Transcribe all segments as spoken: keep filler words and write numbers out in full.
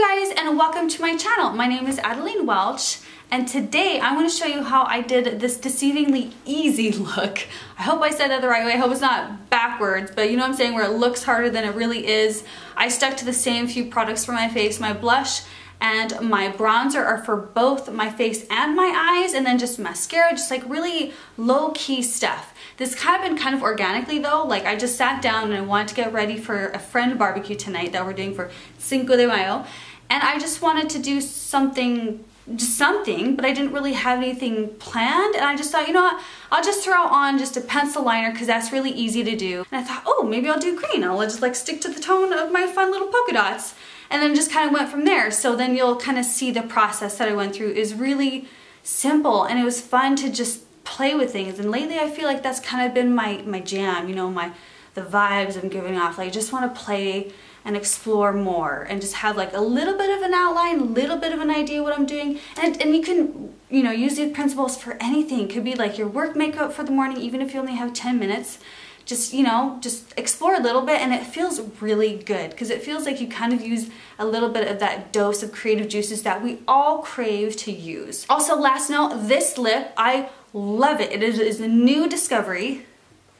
Hey guys, and welcome to my channel. My name is Adeline Welch, and today I'm going to show you how I did this deceivingly easy look. I hope I said that the right way. I hope it's not backwards, but you know what I'm saying, where it looks harder than it really is. I stuck to the same few products for my face. My blush and my bronzer are for both my face and my eyes, and then just mascara, just like really low-key stuff. This kind of been kind of organically though, like I just sat down and I wanted to get ready for a friend barbecue tonight that we're doing for Cinco de Mayo, and I just wanted to do something, just something, but I didn't really have anything planned, and I just thought, you know what, I'll just throw on just a pencil liner because that's really easy to do. And I thought, oh, maybe I'll do green, I'll just like stick to the tone of my fun little polka dots. And then just kind of went from there. So then you'll kind of see the process that I went through is really simple, and it was fun to just play with things. And lately I feel like that's kind of been my my jam, you know, my the vibes I'm giving off. Like I just want to play and explore more and just have like a little bit of an outline, a little bit of an idea what I'm doing. And, and you can, you know, use these principles for anything. It could be like your work makeup for the morning, even if you only have ten minutes. Just, you know, just explore a little bit, and it feels really good because it feels like you kind of use a little bit of that dose of creative juices that we all crave to use. Also, last note, this lip, I love it. It is a new discovery.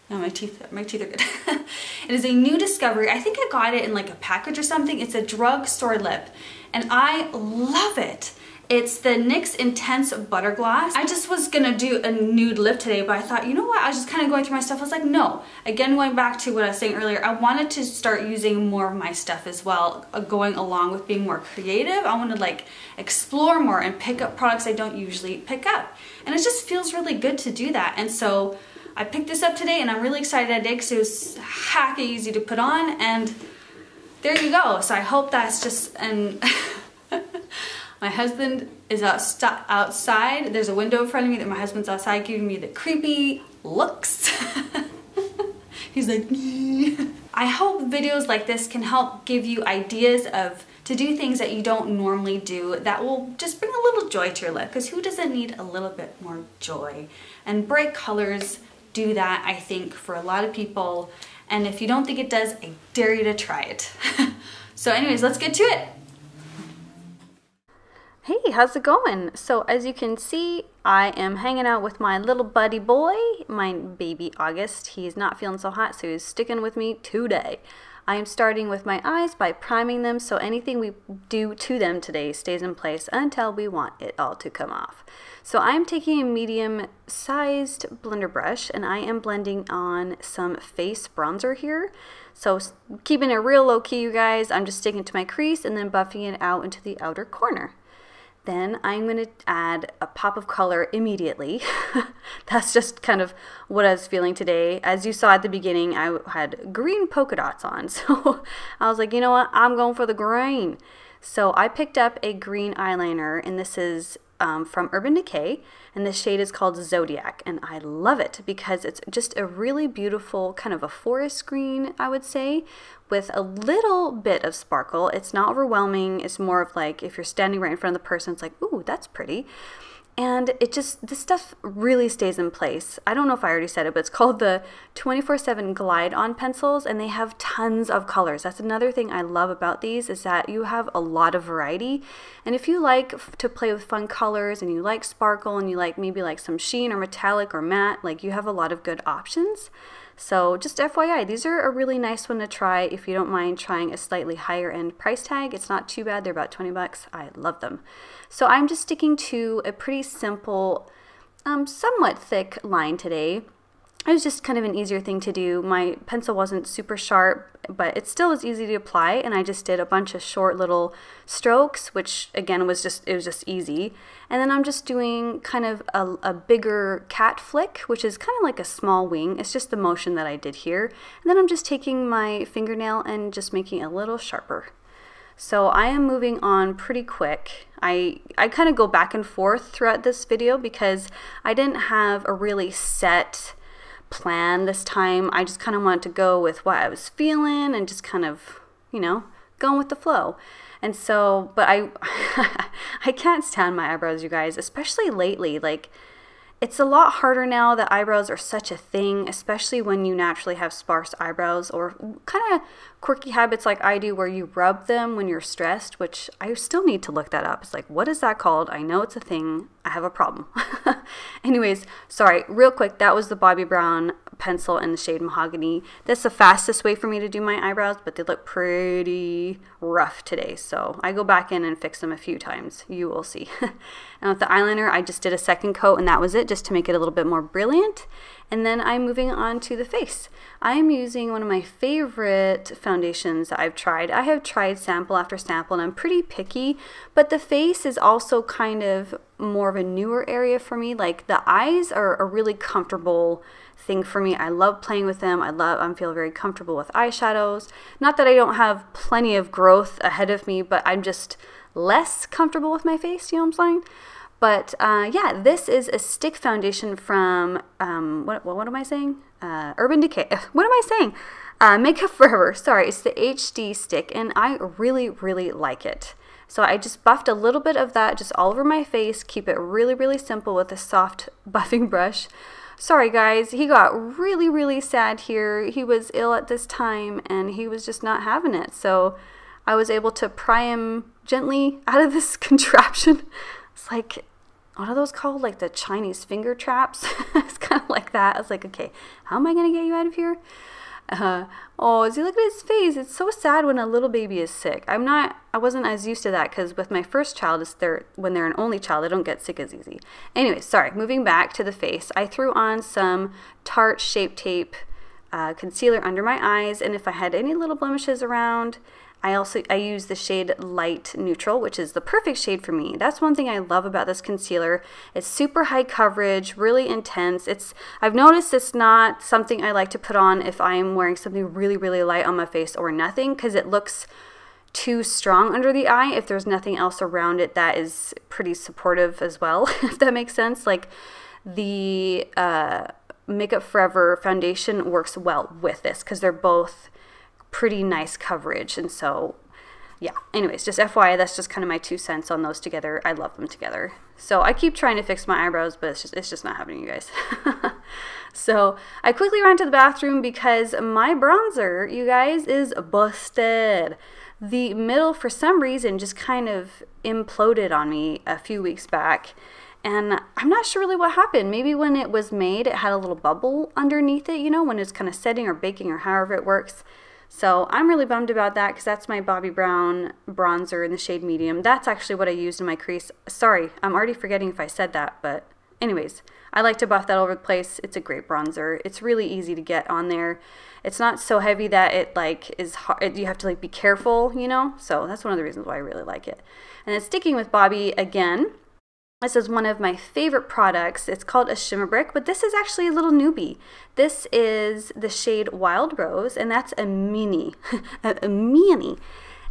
No, my teeth, my teeth are good. It is a new discovery. I think I got it in like a package or something. It's a drugstore lip, and I love it. It's the NYX Intense Butter Gloss. I just was gonna do a nude lip today, but I thought, you know what? I was just kind of going through my stuff. I was like, no. Again, going back to what I was saying earlier, I wanted to start using more of my stuff as well, going along with being more creative. I want to like explore more and pick up products I don't usually pick up. And it just feels really good to do that. And so I picked this up today, and I'm really excited I did because it was heck easy to put on. And there you go. So I hope that's just an... My husband is outside. There's a window in front of me that my husband's outside giving me the creepy looks. He's like, nee. I hope videos like this can help give you ideas of to do things that you don't normally do that will just bring a little joy to your life, because who doesn't need a little bit more joy? And bright colors do that, I think, for a lot of people. And if you don't think it does, I dare you to try it. So anyways, let's get to it. Hey, how's it going? So as you can see, I am hanging out with my little buddy boy, my baby August. He's not feeling so hot, so he's sticking with me today. I am starting with my eyes by priming them, so anything we do to them today stays in place until we want it all to come off. So I'm taking a medium-sized blender brush, and I am blending on some face bronzer here. So keeping it real low-key, you guys, I'm just sticking to my crease and then buffing it out into the outer corner. Then I'm going to add a pop of color immediately. That's just kind of what I was feeling today. As you saw at the beginning, I had green polka dots on. So I was like, you know what? I'm going for the green. So I picked up a green eyeliner, and this is um, from Urban Decay, and the shade is called Zodiac. And I love it because it's just a really beautiful kind of a forest green, I would say, with a little bit of sparkle. It's not overwhelming. It's more of like if you're standing right in front of the person, it's like, ooh, that's pretty. And it just, this stuff really stays in place. I don't know if I already said it, but it's called the twenty-four seven Glide-On pencils, and they have tons of colors. That's another thing I love about these, is that you have a lot of variety. And if you like to play with fun colors, and you like sparkle, and you like maybe like some sheen or metallic or matte, like you have a lot of good options. So just F Y I, these are a really nice one to try if you don't mind trying a slightly higher end price tag. It's not too bad. They're about twenty bucks. I love them. So I'm just sticking to a pretty simple, um, somewhat thick line today. It was just kind of an easier thing to do. My pencil wasn't super sharp, but it still was easy to apply, and I just did a bunch of short little strokes, which again was just, it was just easy. And then I'm just doing kind of a, a bigger cat flick, which is kind of like a small wing. It's just the motion that I did here. And then I'm just taking my fingernail and just making a little sharper. So I am moving on pretty quick. I, I kind of go back and forth throughout this video because I didn't have a really set plan this time. I just kind of wanted to go with what I was feeling and just kind of, you know, going with the flow. And so, but I, I can't stand my eyebrows, you guys, especially lately. Like, It's a lot harder now that eyebrows are such a thing, especially when you naturally have sparse eyebrows or kind of quirky habits like I do where you rub them when you're stressed, which I still need to look that up. It's like, what is that called? I know it's a thing. I have a problem. Anyways, sorry, real quick, that was the Bobbi Brown pencil in the shade Mahogany. That's the fastest way for me to do my eyebrows, but they look pretty rough today, so I go back in and fix them a few times. You will see. Now with the eyeliner, I just did a second coat, and that was it, just to make it a little bit more brilliant. And then I'm moving on to the face. I'm using one of my favorite foundations that I've tried. I have tried sample after sample and I'm pretty picky, but the face is also kind of more of a newer area for me. Like the eyes are a really comfortable thing for me. I love playing with them. I love, I feel very comfortable with eyeshadows. Not that I don't have plenty of growth ahead of me, but I'm just less comfortable with my face, you know what I'm saying? But uh, yeah, this is a stick foundation from, um, what, what, what am I saying? Uh, Urban Decay. What am I saying? Uh, Makeup Forever. Sorry, it's the H D stick, and I really, really like it. So I just buffed a little bit of that just all over my face. Keep it really, really simple with a soft buffing brush. Sorry guys, he got really, really sad here. He was ill at this time, and he was just not having it. So I was able to pry him gently out of this contraption. It's like, what are those called? Like the Chinese finger traps? It's kind of like that. I was like, okay, how am I going to get you out of here? Uh, oh, as you look at his face, it's so sad when a little baby is sick. I'm not, I wasn't as used to that because with my first child, it's their, when they're an only child, they don't get sick as easy. Anyway, sorry, moving back to the face. I threw on some Tarte Shape Tape uh, concealer under my eyes, and if I had any little blemishes around, I also I use the shade Light Neutral, which is the perfect shade for me. That's one thing I love about this concealer. It's super high coverage, really intense. It's I've noticed it's not something I like to put on if I'm wearing something really, really light on my face or nothing, because it looks too strong under the eye if there's nothing else around it that is pretty supportive as well, if that makes sense. Like the uh, Makeup Forever foundation works well with this because they're both pretty nice coverage, and so yeah, anyways, just F Y I, that's just kind of my two cents on those together. I love them together. So I keep trying to fix my eyebrows, but it's just, it's just not happening, you guys. So I quickly ran to the bathroom because my bronzer, you guys, is busted. The middle, for some reason, just kind of imploded on me a few weeks back. And I'm not sure really what happened. Maybe when it was made, it had a little bubble underneath it, you know, when it's kind of setting or baking or however it works. So I'm really bummed about that because that's my Bobbi Brown bronzer in the shade medium. That's actually what I used in my crease. Sorry, I'm already forgetting if I said that, but anyways, I like to buff that all over the place. It's a great bronzer. It's really easy to get on there. It's not so heavy that it like is hard. You have to like be careful, you know? So that's one of the reasons why I really like it. And then sticking with Bobbi again, this is one of my favorite products. It's called a Shimmer Brick, but this is actually a little newbie. This is the shade Wild Rose, and that's a mini, a, a mini.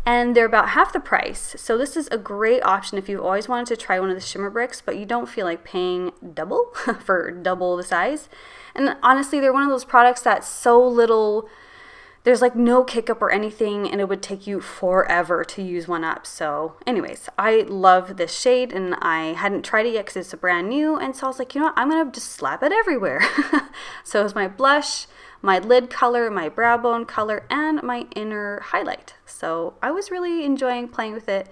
And they're about half the price. So this is a great option if you've always wanted to try one of the Shimmer Bricks, but you don't feel like paying double for double the size. And honestly, they're one of those products that's so little, there's like no kick up or anything, and it would take you forever to use one up. So anyways, I love this shade, and I hadn't tried it yet because it's a brand new. And so I was like, you know what, I'm going to just slap it everywhere. So it's my blush, my lid color, my brow bone color, and my inner highlight. So I was really enjoying playing with it.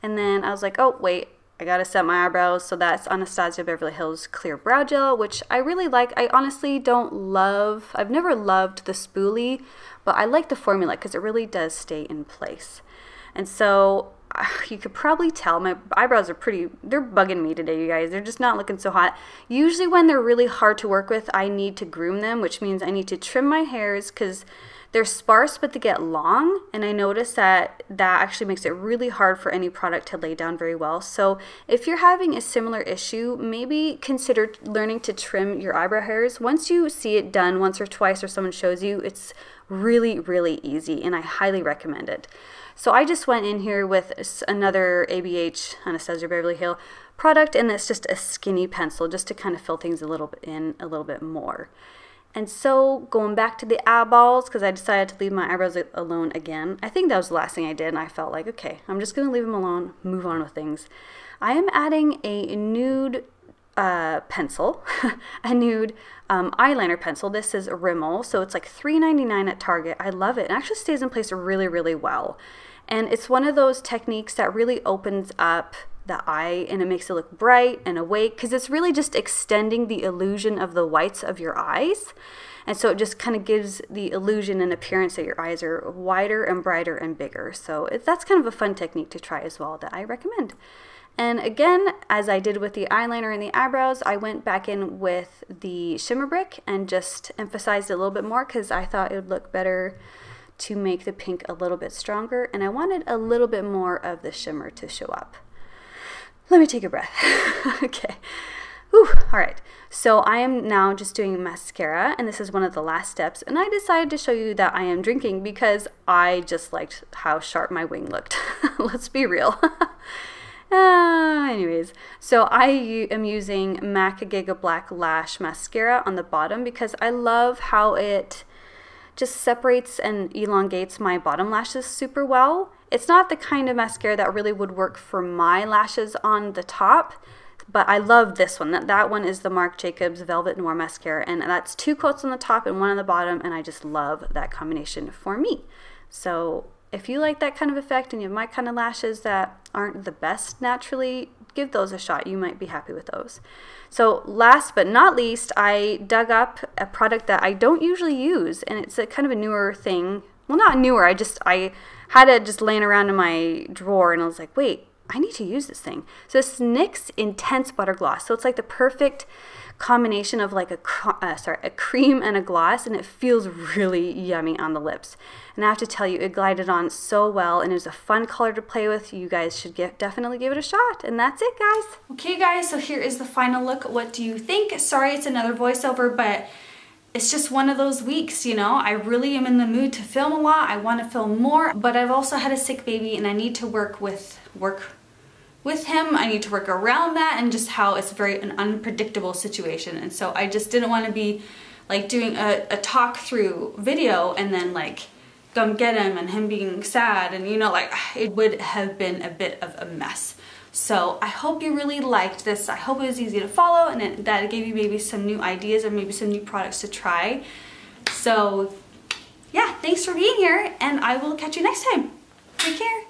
And then I was like, oh, wait, I got to set my eyebrows. So that's Anastasia Beverly Hills Clear Brow Gel, which I really like. I honestly don't love, I've never loved the spoolie, but I like the formula because it really does stay in place. And so uh, you could probably tell my eyebrows are pretty, they're bugging me today, you guys. They're just not looking so hot. Usually when they're really hard to work with, I need to groom them, which means I need to trim my hairs because they're sparse, but they get long, and I notice that that actually makes it really hard for any product to lay down very well. So if you're having a similar issue, maybe consider learning to trim your eyebrow hairs. Once you see it done once or twice or someone shows you, it's really, really easy, and I highly recommend it. So I just went in here with another A B H, Anastasia Beverly Hills product, and that's just a skinny pencil just to kind of fill things a little bit in a little bit more. And so going back to the eyeballs, because I decided to leave my eyebrows alone again. I think that was the last thing I did, and I felt like, okay, I'm just going to leave them alone, move on with things. I am adding a nude uh, pencil, a nude um, eyeliner pencil. This is Rimmel, so it's like three ninety-nine at Target. I love it. It actually stays in place really, really well. And it's one of those techniques that really opens up the eye and it makes it look bright and awake, because it's really just extending the illusion of the whites of your eyes. And so it just kind of gives the illusion and appearance that your eyes are wider and brighter and bigger. So it, that's kind of a fun technique to try as well that I recommend. And again, as I did with the eyeliner and the eyebrows, I went back in with the Shimmer Brick and just emphasized it a little bit more, because I thought it would look better to make the pink a little bit stronger, and I wanted a little bit more of the shimmer to show up. Let me take a breath. Okay. Whew. All right, so I am now just doing mascara, and this is one of the last steps, and I decided to show you that I am drinking because I just liked how sharp my wing looked. Let's be real. Uh, anyways, so I am using MAC In Extreme Black Lash Mascara on the bottom because I love how it just separates and elongates my bottom lashes super well. It's not the kind of mascara that really would work for my lashes on the top, but I love this one. That, that one is the Marc Jacobs Velvet Noir Mascara, and that's two coats on the top and one on the bottom, and I just love that combination for me. So if you like that kind of effect and you have my kind of lashes that aren't the best naturally, give those a shot. You might be happy with those. So last but not least, I dug up a product that I don't usually use, and it's a kind of a newer thing. Well, not newer. I just I had it just laying around in my drawer, and I was like, wait, I need to use this thing. So this is N Y X Intense Butter Gloss. So it's like the perfect combination of like a uh, sorry a cream and a gloss, and it feels really yummy on the lips. And I have to tell you, it glided on so well, and it was a fun color to play with. You guys should get, definitely give it a shot. And that's it, guys. Okay, guys, so here is the final look. What do you think? Sorry, it's another voiceover, but it's just one of those weeks, you know? I really am in the mood to film a lot. I want to film more, but I've also had a sick baby, and I need to work with work with him. I need to work around that, and just how it's very an unpredictable situation. And so I just didn't want to be like doing a, a talk through video and then like come get him and him being sad, and you know, like it would have been a bit of a mess. So I hope you really liked this. I hope it was easy to follow, and it, that it gave you maybe some new ideas or maybe some new products to try. So yeah, thanks for being here, and I will catch you next time. Take care.